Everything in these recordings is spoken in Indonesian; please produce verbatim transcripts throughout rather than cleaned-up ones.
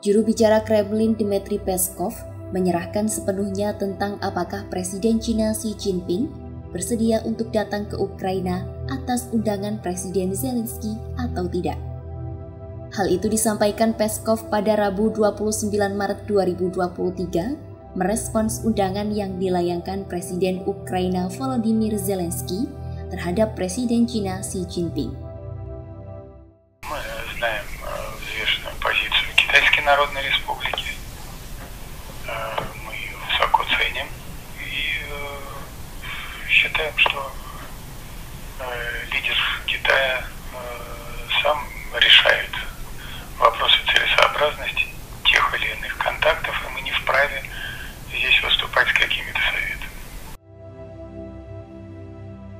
Juru bicara Kremlin Dmitry Peskov menyerahkan sepenuhnya tentang apakah Presiden China Xi Jinping bersedia untuk datang ke Ukraina atas undangan Presiden Zelensky atau tidak. Hal itu disampaikan Peskov pada Rabu dua puluh sembilan Maret dua ribu dua puluh tiga merespons undangan yang dilayangkan Presiden Ukraina Volodymyr Zelensky terhadap Presiden China Xi Jinping.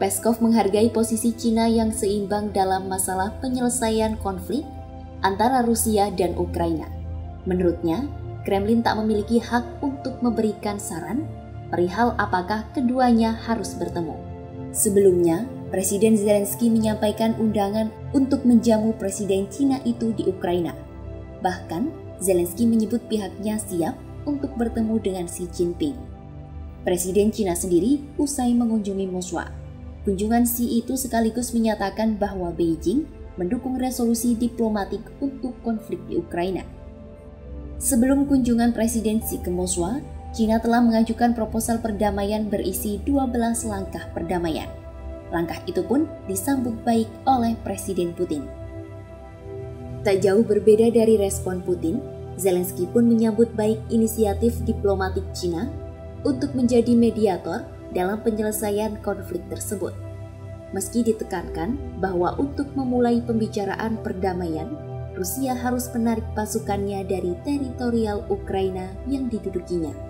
Peskov menghargai posisi China yang seimbang dalam masalah penyelesaian konflik antara Rusia dan Ukraina. Menurutnya, Kremlin tak memiliki hak untuk memberikan saran perihal apakah keduanya harus bertemu. Sebelumnya, Presiden Zelensky menyampaikan undangan untuk menjamu Presiden China itu di Ukraina. Bahkan, Zelensky menyebut pihaknya siap untuk bertemu dengan Xi Jinping. Presiden China sendiri usai mengunjungi Moskwa. Kunjungan Xi itu sekaligus menyatakan bahwa Beijing mendukung resolusi diplomatik untuk konflik di Ukraina. Sebelum kunjungan Presiden Xi ke Moskwa, China telah mengajukan proposal perdamaian berisi dua belas langkah perdamaian. Langkah itu pun disambut baik oleh Presiden Putin. Tak jauh berbeda dari respon Putin, Zelensky pun menyambut baik inisiatif diplomatik China untuk menjadi mediator dalam penyelesaian konflik tersebut. Meski ditekankan bahwa untuk memulai pembicaraan perdamaian, Rusia harus menarik pasukannya dari teritorial Ukraina yang didudukinya.